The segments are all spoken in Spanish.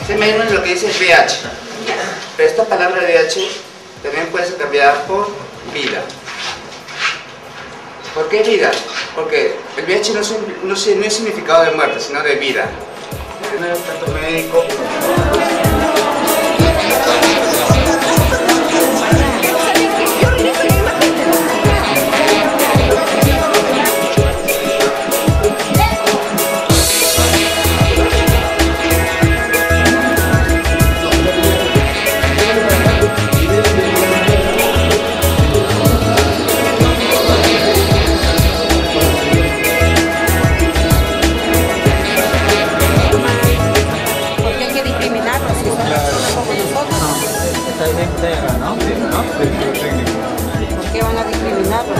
Ustedes me dieron lo que dice VIH, pero esta palabra VIH también puede ser cambiada por vida. ¿Por qué vida? Porque el VIH no es significado de muerte, sino de vida. No es tanto médico. ¿Por qué van a discriminarlo?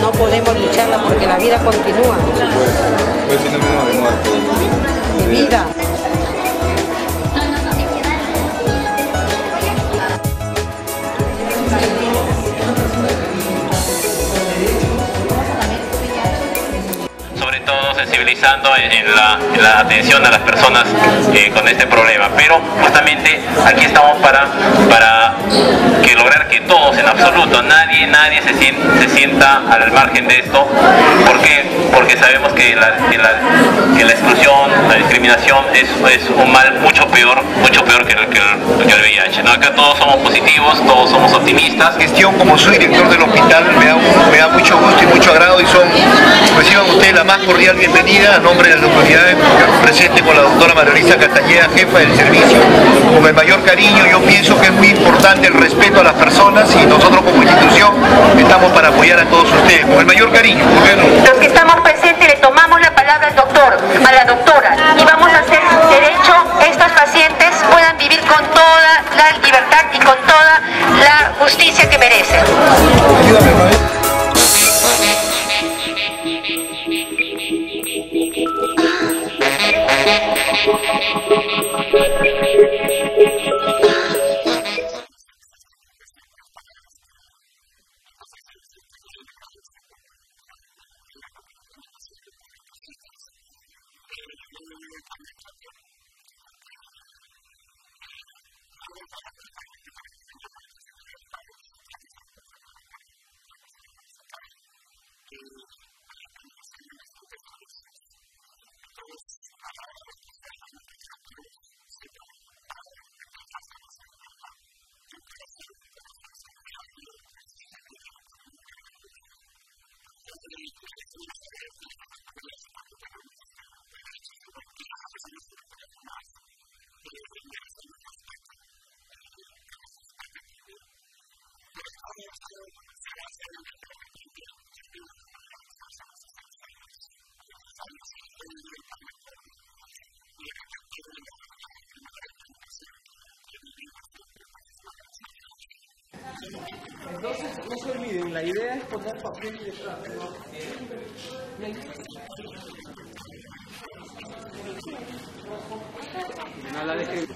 No podemos lucharla porque la vida continúa. Pues si no me muerto. Mi vida. Sobre todo sensibilizando en la atención a las personas con este problema. Pero justamente aquí estamos para lograr que todos, en absoluto, nadie se sienta al margen de esto. ¿Por qué? Porque sabemos que la exclusión, la discriminación es un mal mucho peor que el VIH, ¿no? Acá todos somos positivos, todos somos optimistas. Gestión, como soy director del hospital, me da mucho gusto y mucho agrado, y reciban ustedes la más cordial bienvenida a nombre de las autoridades, presente con la doctora Marilisa Castañeda, jefa del servicio. Con el mayor cariño, yo pienso que es muy importante el respeto a las personas, y nosotros como institución estamos para apoyar a todos ustedes, con el mayor cariño. ¿Por qué no? Los que estamos presentes le tomamos la palabra al doctor, a la doctora, y vamos a hacer derecho que estos pacientes puedan vivir con toda la libertad y con toda la justicia que merecen. Ayúdame, ¿no? Entonces, no se olviden, la idea es poner papel y letra, ¿no? La deje.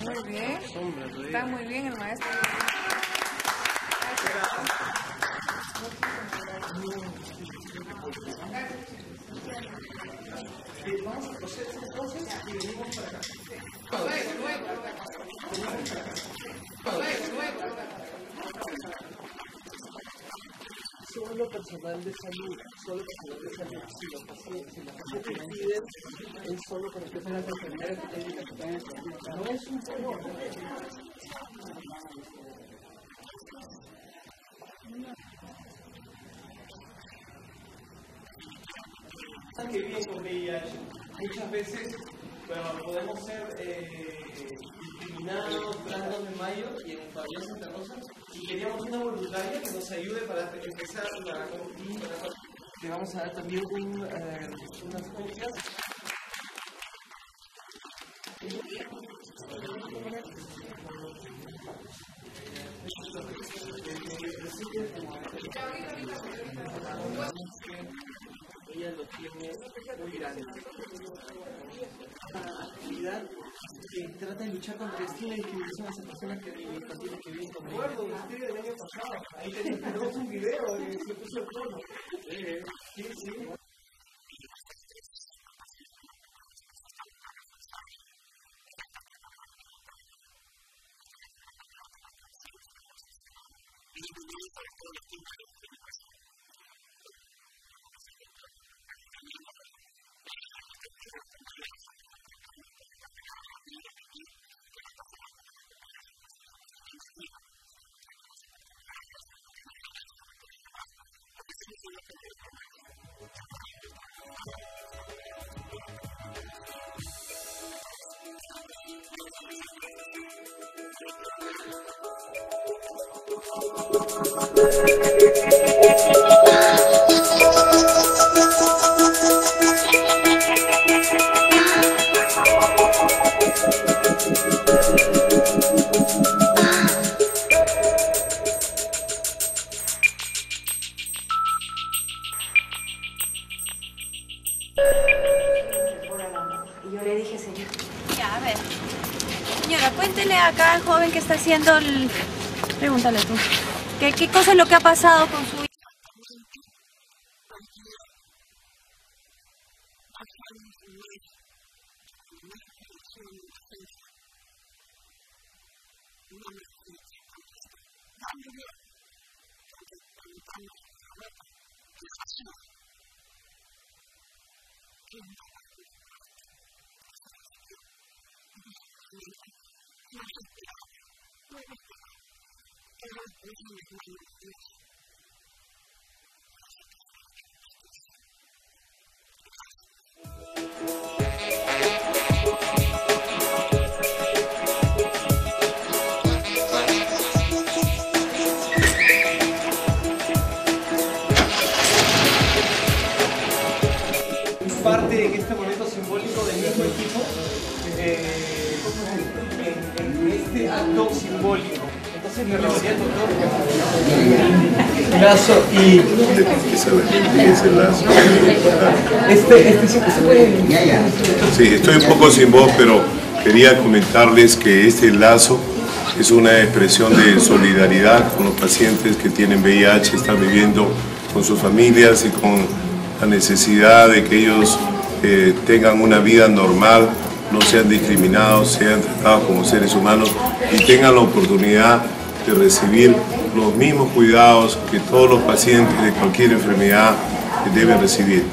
Muy bien. Está muy bien el maestro. Vamos a hacer entonces y venimos para acá. Solo personal de salud, si la paciente decide, es solo para que sean las enfermeras que tienen que estar en el servicio. No es un favor. Que viven con VIH, muchas veces, bueno, podemos ser discriminados, blancos de mayo, y en el Fabián Santa Rosa, y queríamos una voluntaria que nos ayude para empezar la Le vamos a dar también unas copias. Ella lo tiene muy grande. La actividad que trata de luchar contra la discriminación a esas personas que viven con ella. Recuerdo el del año pasado. Ahí tenemos un video de se puso el tono. Sí. Pregúntale tú. ¿Qué cosa es lo que ha pasado con su hija? Parte en este momento simbólico del mismo equipo en este acto simbólico. Entonces me robaría el doctor. Lazo y... Este sí que se puede... Sí, estoy un poco sin voz, pero quería comentarles que este lazo es una expresión de solidaridad con los pacientes que tienen VIH, están viviendo con sus familias y con la necesidad de que ellos tengan una vida normal, no sean discriminados, sean tratados como seres humanos y tengan la oportunidad de recibir los mismos cuidados que todos los pacientes de cualquier enfermedad deben recibir.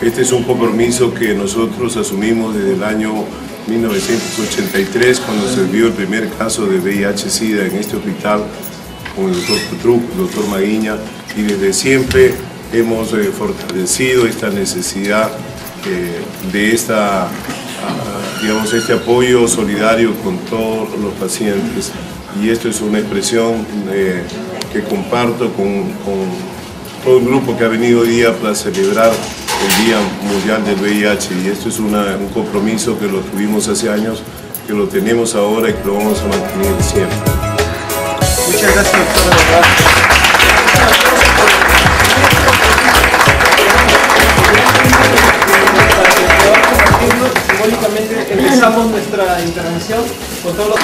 Este es un compromiso que nosotros asumimos desde el año 1983, cuando se vio el primer caso de VIH/Sida en este hospital con el doctor Truc, el doctor Maguíña, y desde siempre hemos fortalecido esta necesidad de este apoyo solidario con todos los pacientes. Y esto es una expresión que comparto con todo el grupo que ha venido hoy día para celebrar el Día Mundial del VIH. Y esto es un compromiso que lo tuvimos hace años, que lo tenemos ahora y que lo vamos a mantener siempre. Muchas gracias, doctora. Simbólicamente empezamos nuestra intervención con todos los...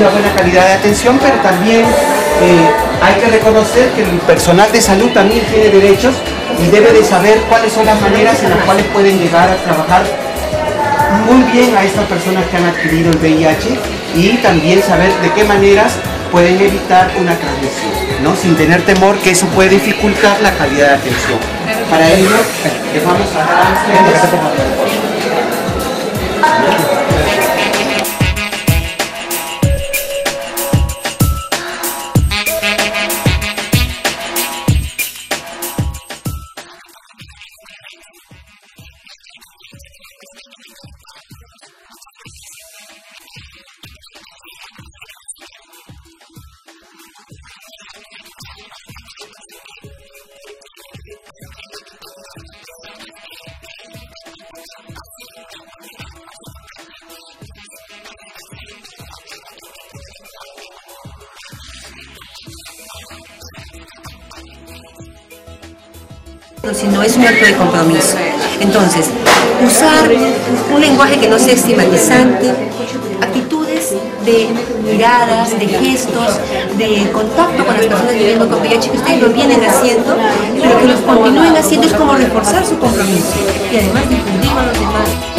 una buena calidad de atención, pero también hay que reconocer que el personal de salud también tiene derechos y debe de saber cuáles son las maneras en las cuales pueden llegar a trabajar muy bien a estas personas que han adquirido el VIH y también saber de qué maneras pueden evitar una transmisión, ¿no? Sin tener temor que eso puede dificultar la calidad de atención. Para ello, les vamos a dar... Sino es un acto de compromiso. Entonces, usar un lenguaje que no sea estigmatizante, actitudes de miradas, de gestos, de contacto con las personas viviendo con VIH, que ustedes lo vienen haciendo, pero que los continúen haciendo es como reforzar su compromiso y además difundirlo a los demás.